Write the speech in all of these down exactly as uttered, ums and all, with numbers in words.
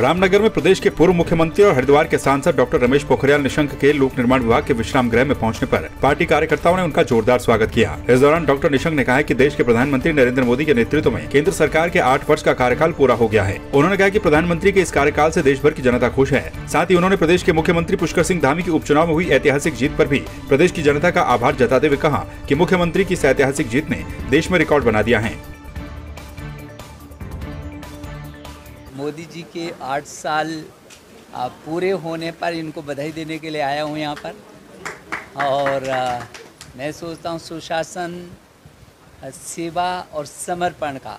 रामनगर में प्रदेश के पूर्व मुख्यमंत्री और हरिद्वार के सांसद डॉक्टर रमेश पोखरियाल निशंक के लोक निर्माण विभाग के विश्राम गृह में पहुंचने पर पार्टी कार्यकर्ताओं ने उनका जोरदार स्वागत किया। इस दौरान डॉक्टर निशंक ने कहा कि देश के प्रधानमंत्री नरेंद्र मोदी के नेतृत्व में केंद्र सरकार के आठ वर्ष का कार्यकाल पूरा हो गया है। उन्होंने कहा कि प्रधानमंत्री के इस कार्यकाल से देश भर की जनता खुश है। साथ ही उन्होंने प्रदेश के मुख्यमंत्री पुष्कर सिंह धामी के उपचुनाव में हुई ऐतिहासिक जीत पर भी प्रदेश की जनता का आभार जताते हुए कहा कि मुख्यमंत्री की इस ऐतिहासिक जीत ने देश में रिकॉर्ड बना दिया है। मोदी जी के आठ साल पूरे होने पर इनको बधाई देने के लिए आया हूँ यहाँ पर, और मैं सोचता हूँ सुशासन, सेवा और समर्पण का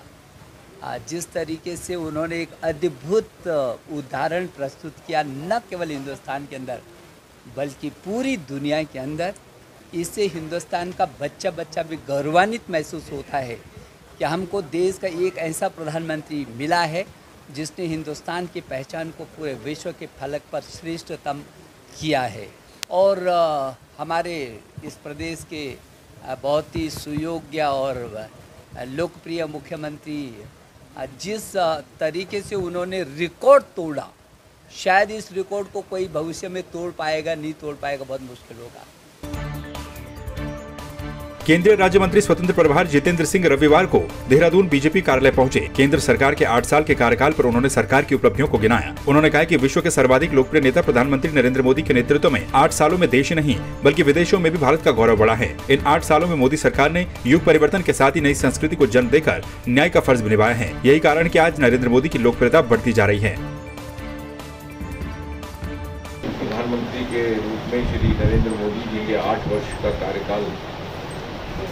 जिस तरीके से उन्होंने एक अद्भुत उदाहरण प्रस्तुत किया, न केवल हिंदुस्तान के अंदर बल्कि पूरी दुनिया के अंदर, इससे हिंदुस्तान का बच्चा बच्चा भी गौरवान्वित महसूस होता है कि हमको देश का एक ऐसा प्रधानमंत्री मिला है जिसने हिंदुस्तान की पहचान को पूरे विश्व के फलक पर श्रेष्ठतम किया है। और हमारे इस प्रदेश के बहुत ही सुयोग्य और लोकप्रिय मुख्यमंत्री, जिस तरीके से उन्होंने रिकॉर्ड तोड़ा, शायद इस रिकॉर्ड को कोई भविष्य में तोड़ पाएगा, नहीं तोड़ पाएगा, बहुत मुश्किल होगा। केंद्रीय राज्य मंत्री स्वतंत्र प्रभार जितेंद्र सिंह रविवार को देहरादून बीजेपी कार्यालय पहुंचे। केंद्र सरकार के आठ साल के कार्यकाल पर उन्होंने सरकार की उपलब्धियों को गिनाया। उन्होंने कहा कि विश्व के सर्वाधिक लोकप्रिय नेता प्रधानमंत्री नरेंद्र मोदी के नेतृत्व में आठ सालों में देश ही नहीं बल्कि विदेशों में भी भारत का गौरव बढ़ा है। इन आठ सालों में मोदी सरकार ने युग परिवर्तन के साथ ही नई संस्कृति को जन्म देकर न्याय का फर्ज भी निभाया है। यही कारण कि आज नरेंद्र मोदी की लोकप्रियता बढ़ती जा रही है। प्रधानमंत्री के रूप में श्री नरेंद्र मोदी जी के आठ वर्ष का कार्यकाल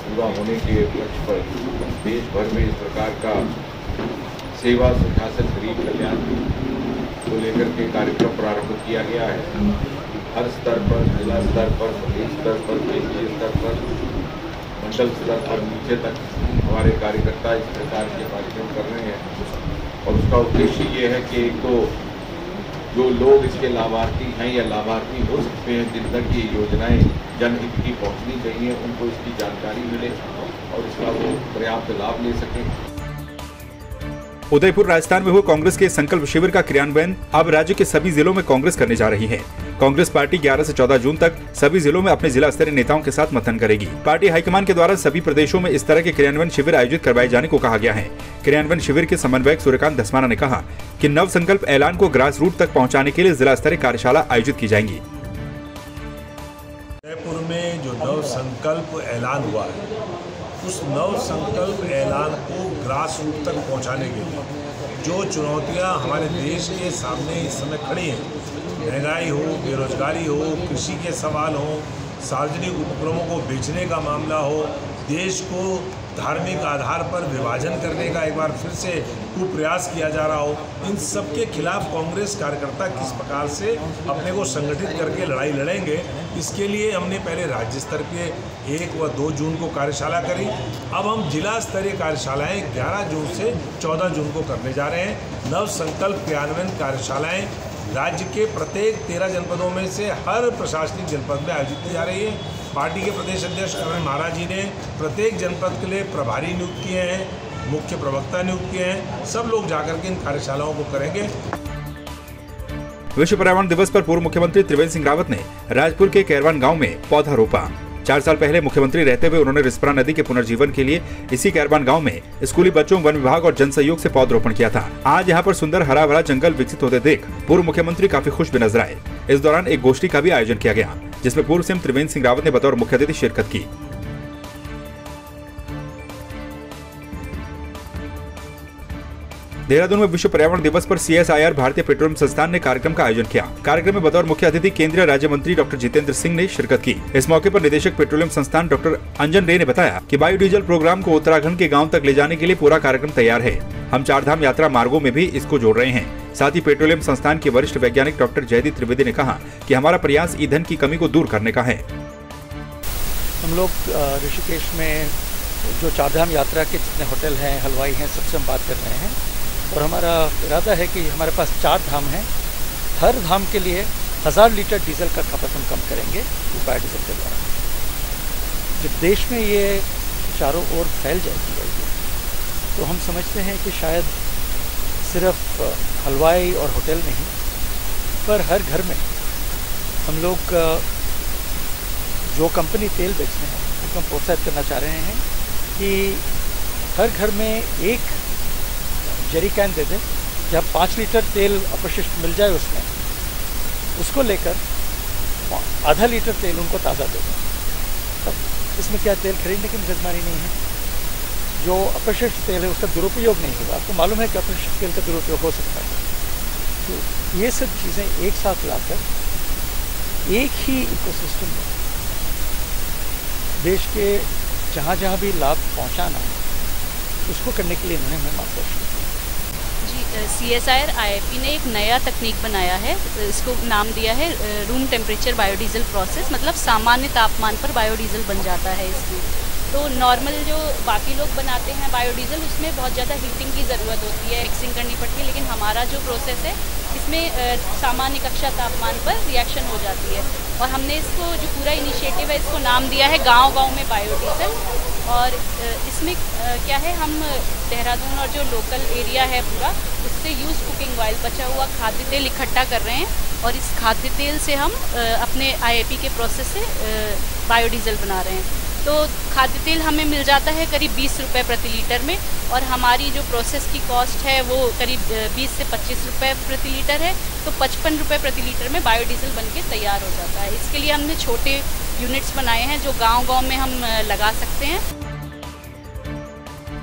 पूरा होने के पक्ष पर देश भर में इस प्रकार का सेवा, सुशासन, गरीब कल्याण को लेकर के कार्यक्रम प्रारंभ किया गया है। हर स्तर पर, जिला स्तर पर, प्रदेश स्तर पर, केंद्रीय स्तर पर, मंडल स्तर पर, नीचे तक हमारे कार्यकर्ता इस प्रकार के कार्यक्रम कर रहे हैं। और उसका उद्देश्य ये है कि एक तो जो लोग इसके लाभार्थी हैं या लाभार्थी हो सकते हैं, जिन तक ये योजनाएं जनहित की पहुंचनी चाहिए, उनको इसकी जानकारी मिले और इसका वो पर्याप्त लाभ ले सकें। उदयपुर राजस्थान में हुए कांग्रेस के संकल्प शिविर का क्रियान्वयन अब राज्य के सभी जिलों में कांग्रेस करने जा रही है। कांग्रेस पार्टी ग्यारह से चौदह जून तक सभी जिलों में अपने जिला स्तरीय नेताओं के साथ मंथन करेगी। पार्टी हाईकमान के द्वारा सभी प्रदेशों में इस तरह के क्रियान्वयन शिविर आयोजित करवाए जाने को कहा गया है। क्रियान्वयन शिविर के समन्वयक सूर्यकांत धस्माना ने कहा कि नव संकल्प ऐलान को ग्रास रूट तक पहुंचाने के लिए जिला स्तरीय कार्यशाला आयोजित की जाएंगी। जयपुर में जो नव संकल्प ऐलान हुआ है, उस नव संकल्प ऐलान को ग्रास रूट तक पहुँचाने के लिए जो चुनौतियाँ हमारे देश के सामने इस समय खड़ी हैं, महंगाई हो, बेरोजगारी हो, कृषि के सवाल हो, सार्वजनिक उपक्रमों को बेचने का मामला हो, देश को धार्मिक आधार पर विभाजन करने का एक बार फिर से कुप्रयास किया जा रहा हो, इन सब के खिलाफ कांग्रेस कार्यकर्ता किस प्रकार से अपने को संगठित करके लड़ाई लड़ेंगे, इसके लिए हमने पहले राज्य स्तर के एक व दो जून को कार्यशाला करी। अब हम जिला स्तरीय कार्यशालाएँ ग्यारह जून से चौदह जून को करने जा रहे हैं। नव संकल्प क्रियान्वयन कार्यशालाएँ राज्य के प्रत्येक तेरह जनपदों में से हर प्रशासनिक जनपद में आयोजित की जा रही है। पार्टी के प्रदेश अध्यक्ष करण महाराज जी ने प्रत्येक जनपद के लिए प्रभारी नियुक्त किए हैं, मुख्य प्रवक्ता नियुक्त किए हैं। सब लोग जाकर के इन कार्यशालाओं को करेंगे। विश्व पर्यावरण दिवस पर पूर्व मुख्यमंत्री त्रिवेंद्र सिंह रावत ने राजपुर के कैरवान गाँव में पौधा रोपा। चार साल पहले मुख्यमंत्री रहते हुए उन्होंने रिस्परा नदी के पुनर्जीवन के लिए इसी कैरवान गांव में स्कूली बच्चों, वन विभाग और जन सहयोग से पौधरोपण किया था। आज यहां पर सुंदर हरा भरा जंगल विकसित होते देख पूर्व मुख्यमंत्री काफी खुश भी नजर आए। इस दौरान एक गोष्ठी का भी आयोजन किया गया, जिसमें पूर्व सीएम त्रिवेंद्र सिंह रावत ने बतौर मुख्य अतिथि शिरकत की। देहरादून में विश्व पर्यावरण दिवस पर सीएसआईआर भारतीय पेट्रोलियम संस्थान ने कार्यक्रम का आयोजन किया। कार्यक्रम में बतौर मुख्य अतिथि केंद्रीय राज्य मंत्री डॉक्टर जितेंद्र सिंह ने शिरकत की। इस मौके पर निदेशक पेट्रोलियम संस्थान डॉक्टर अंजन रे ने बताया कि बायोडीजल प्रोग्राम को उत्तराखंड के गाँव तक ले जाने के लिए पूरा कार्यक्रम तैयार है। हम चारधाम यात्रा मार्गों में भी इसको जोड़ रहे हैं। साथ ही पेट्रोलियम संस्थान के वरिष्ठ वैज्ञानिक डॉक्टर जयदीप त्रिवेदी ने कहा कि हमारा प्रयास ईंधन की कमी को दूर करने का है। हम लोग ऋषिकेश में जो चारधाम यात्रा के जितने होटल हैं, हलवाई हैं, सबसे हम बात कर रहे हैं और हमारा इरादा है कि हमारे पास चार धाम हैं, हर धाम के लिए हज़ार लीटर डीजल का खपत हम कम करेंगे बायोडीजल के द्वारा। जब देश में ये चारों ओर फैल जाएगी तो हम समझते हैं कि शायद सिर्फ हलवाई और होटल में ही पर हर घर में हम लोग जो कंपनी तेल बेचते हैं उनको हम प्रोत्साहित करना चाह रहे हैं कि हर घर में एक जेरी कैन दे दें जहाँ पाँच लीटर तेल अपशिष्ट मिल जाए उसमें उसको लेकर आधा लीटर तेल उनको ताज़ा दे दें। तब इसमें क्या तेल खरीदने की मुकदमारी नहीं है, जो अपशिष्ट तेल है उसका दुरुपयोग नहीं होगा। आपको मालूम है कि अपशिष्ट तेल का दुरुपयोग हो सकता है, तो ये सब चीज़ें एक साथ लाकर एक ही इकोसिस्टम में देश के जहाँ जहाँ भी लाभ पहुँचाना है उसको करने के लिए इन्होंने हमें मार्गदर्शन किया। जी, सीएसआईआर आईआईपी ने एक नया तकनीक बनाया है, इसको नाम दिया है रूम टेम्परेचर बायोडीजल प्रोसेस, मतलब सामान्य तापमान पर बायोडीजल बन जाता है। इसमें तो नॉर्मल जो बाकी लोग बनाते हैं बायोडीजल उसमें बहुत ज़्यादा हीटिंग की ज़रूरत होती है, मिक्सिंग करनी पड़ती है, लेकिन हमारा जो प्रोसेस है इसमें सामान्य कक्षा तापमान पर रिएक्शन हो जाती है। और हमने इसको जो पूरा इनिशिएटिव है इसको नाम दिया है गांव गांव में बायोडीजल। और इसमें क्या है, हम देहरादून और जो लोकल एरिया है पूरा उससे यूज़ कुकिंग ऑयल बचा हुआ खाद्य तेल इकट्ठा कर रहे हैं और इस खाद्य तेल से हम अपने आईआईपी के प्रोसेस से बायोडीजल बना रहे हैं। तो खाद्य तेल हमें मिल जाता है करीब बीस रुपये प्रति लीटर में और हमारी जो प्रोसेस की कॉस्ट है वो करीब बीस से पच्चीस रुपये प्रति लीटर है, तो पचपन रुपये प्रति लीटर में बायोडीजल बनके तैयार हो जाता है। इसके लिए हमने छोटे यूनिट्स बनाए हैं जो गांव-गांव में हम लगा सकते हैं।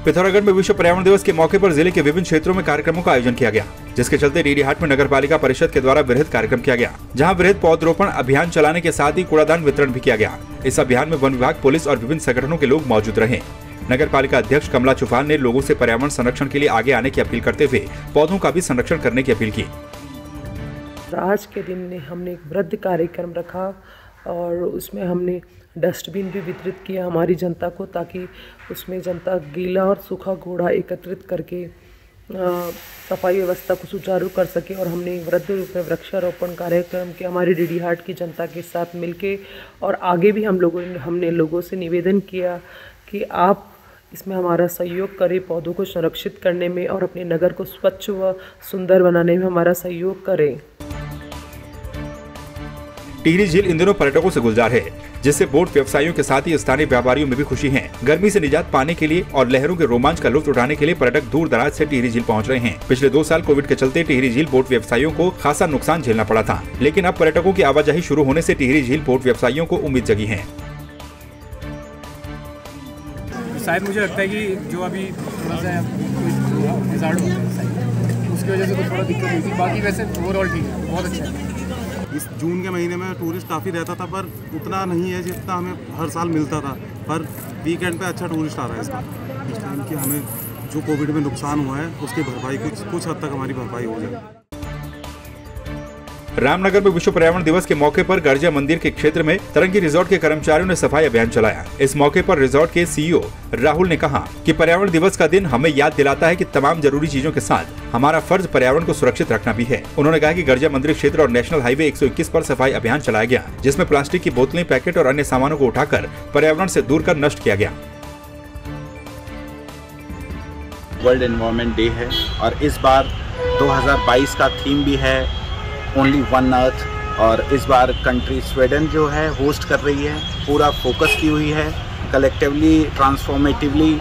पिथौरागढ़ में विश्व पर्यावरण दिवस के मौके पर जिले के विभिन्न क्षेत्रों में कार्यक्रमों का आयोजन किया गया, जिसके चलते डीडीहाट में नगर पालिका परिषद के द्वारा वृहद कार्यक्रम किया गया, जहां वृहद पौधरोपण अभियान चलाने के साथ ही कूड़ादान वितरण भी किया गया। इस अभियान में वन विभाग, पुलिस और विभिन्न संगठनों के लोग मौजूद रहे। नगर पालिका अध्यक्ष कमला चुफाल ने लोगों से पर्यावरण संरक्षण के लिए आगे आने की अपील करते हुए पौधों का भी संरक्षण करने की अपील की। आज के दिन में हमने एक वृहद कार्यक्रम रखा और उसमें हमने डस्टबिन भी वितरित किया हमारी जनता को, ताकि उसमें जनता गीला और सूखा कूड़ा एकत्रित करके सफाई व्यवस्था को सुचारू कर सके। और हमने वृहद रूप में वृक्षारोपण कार्यक्रम के हमारी डीडीहाट की जनता के साथ मिलके और आगे भी हम लोगों ने हमने लोगों से निवेदन किया कि आप इसमें हमारा सहयोग करें, पौधों को संरक्षित करने में और अपने नगर को स्वच्छ व सुंदर बनाने में हमारा सहयोग करें। टिहरी झील इन दिनों पर्यटकों से गुलजार है, जिससे बोट व्यवसायियों के साथ ही स्थानीय व्यापारियों में भी खुशी है। गर्मी से निजात पाने के लिए और लहरों के रोमांच का लुत्फ उठाने के लिए पर्यटक दूर दराज से टिहरी झील पहुंच रहे हैं। पिछले दो साल कोविड के चलते टिहरी झील बोट व्यवसायियों को खासा नुकसान झेलना पड़ा था, लेकिन अब पर्यटकों की आवाजाही शुरू होने से टिहरी झील बोट व्यवसायियों को उम्मीद जगी है। शायद मुझे लगता है कि जो अभी थोड़ा सा उसकी वजह से थोड़ा दिक्कत हुई थी, बाकी वैसे ओवरऑल ठीक है, बहुत अच्छा है। इस जून के महीने में टूरिस्ट काफ़ी रहता था पर उतना नहीं है जितना हमें हर साल मिलता था, पर वीकेंड पे अच्छा टूरिस्ट आ रहा है। इसका इस टाइम कि हमें जो कोविड में नुकसान हुआ है उसकी भरपाई कुछ कुछ हद तक हमारी भरपाई हो जाए। रामनगर में विश्व पर्यावरण दिवस के मौके पर गर्जा मंदिर के क्षेत्र में तारंगी रिजॉर्ट के कर्मचारियों ने सफाई अभियान चलाया। इस मौके पर रिजॉर्ट के सीईओ राहुल ने कहा कि पर्यावरण दिवस का दिन हमें याद दिलाता है कि तमाम जरूरी चीजों के साथ हमारा फर्ज पर्यावरण को सुरक्षित रखना भी है। उन्होंने कहा कि गर्जा मंदिर क्षेत्र और नेशनल हाईवे एक सौ इक्कीस पर सफाई अभियान चलाया गया, जिसमें प्लास्टिक की बोतलें, पैकेट और अन्य सामानों को उठाकर पर्यावरण से दूर कर नष्ट किया गया। वर्ल्ड एनवायरनमेंट डे है और इस बार दो हज़ार बाईस का थीम भी है ओनली वन अर्थ, और इस बार कंट्री स्वीडन जो है होस्ट कर रही है, पूरा फोकस की हुई है। कलेक्टिवली ट्रांसफॉर्मेटिवली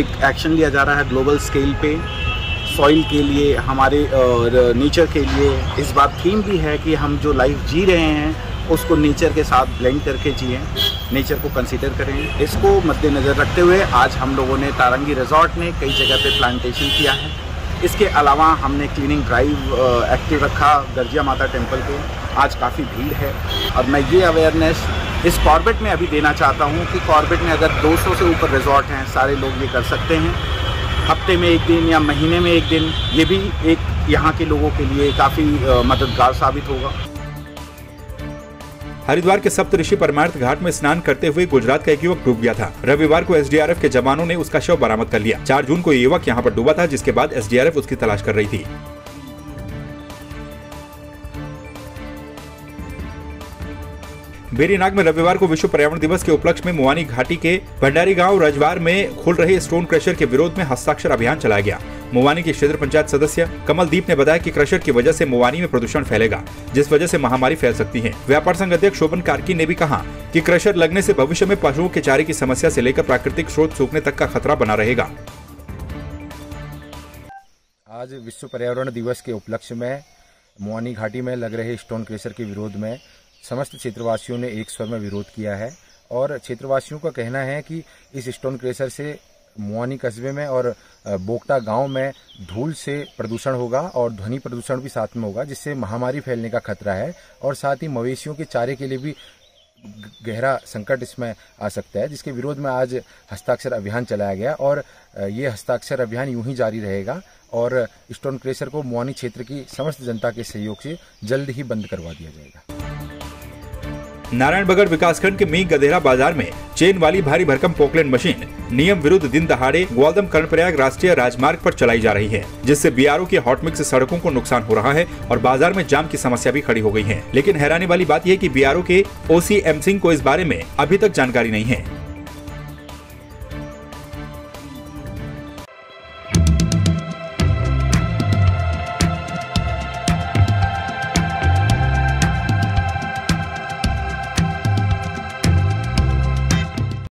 एक एक्शन लिया जा रहा है ग्लोबल स्केल पे सॉइल के लिए, हमारे नेचर के लिए। इस बार थीम भी है कि हम जो लाइफ जी रहे हैं उसको नेचर के साथ ब्लेंड करके जिएं, नेचर को कंसीडर करें। इसको मद्देनज़र रखते हुए आज हम लोगों ने तारंगी रिजॉर्ट में कई जगह पे प्लांटेशन किया है। इसके अलावा हमने क्लीनिंग ड्राइव एक्टिव रखा गर्जिया माता टेम्पल पे, आज काफ़ी भीड़ है। और मैं ये अवेयरनेस इस कॉर्बेट में अभी देना चाहता हूँ कि कॉर्बेट में अगर दो सौ से ऊपर रिजॉर्ट हैं, सारे लोग ये कर सकते हैं। हफ्ते में एक दिन या महीने में एक दिन, ये भी एक यहाँ के लोगों के लिए काफ़ी मददगार साबित होगा। हरिद्वार के सप्त ऋषि परमार्थ घाट में स्नान करते हुए गुजरात का एक युवक डूब गया था। रविवार को एसडीआरएफ के जवानों ने उसका शव बरामद कर लिया। चार जून को ये युवक यहाँ पर डूबा था, जिसके बाद एसडीआरएफ उसकी तलाश कर रही थी। बेरीनाग में रविवार को विश्व पर्यावरण दिवस के उपलक्ष्य में मुवानी घाटी के भंडारी गाँव रजवार में खुल रहे स्टोन क्रेशर के विरोध में हस्ताक्षर अभियान चलाया गया। मुवानी के क्षेत्र पंचायत सदस्य कमलदीप ने बताया कि क्रशर की वजह से मुवानी में प्रदूषण फैलेगा, जिस वजह से महामारी फैल सकती है। व्यापार संघ अध्यक्ष शोभन कार्की ने भी कहा कि क्रशर लगने से भविष्य में पशुओं के चारे की समस्या से लेकर प्राकृतिक स्रोत सूखने तक का खतरा बना रहेगा। आज विश्व पर्यावरण दिवस के उपलक्ष्य में मुवानी घाटी में लग रहे स्टोन क्रेशर के विरोध में समस्त क्षेत्रवासियों ने एक स्वर में विरोध किया है और क्षेत्रवासियों का कहना है कि इस स्टोन क्रेशर से मुवानी कस्बे में और बोकटा गांव में धूल से प्रदूषण होगा और ध्वनि प्रदूषण भी साथ में होगा, जिससे महामारी फैलने का खतरा है और साथ ही मवेशियों के चारे के लिए भी गहरा संकट इसमें आ सकता है, जिसके विरोध में आज हस्ताक्षर अभियान चलाया गया और ये हस्ताक्षर अभियान यूं ही जारी रहेगा और स्टोन क्रेशर को मुवानी क्षेत्र की समस्त जनता के सहयोग से जल्द ही बंद करवा दिया जाएगा। नारायण बगढ़ विकासखंड के मी गदेरा बाजार में चेन वाली भारी भरकम पोकलेन मशीन नियम विरुद्ध दिन दहाड़े ग्वालदम कर्णप्रयाग राष्ट्रीय राजमार्ग पर चलाई जा रही है, जिससे बीआरओ के हॉटमिक्स से सड़कों को नुकसान हो रहा है और बाजार में जाम की समस्या भी खड़ी हो गई है। लेकिन हैरानी वाली बात यह कि बीआरओ के ओसी एम सिंह को इस बारे में अभी तक जानकारी नहीं है।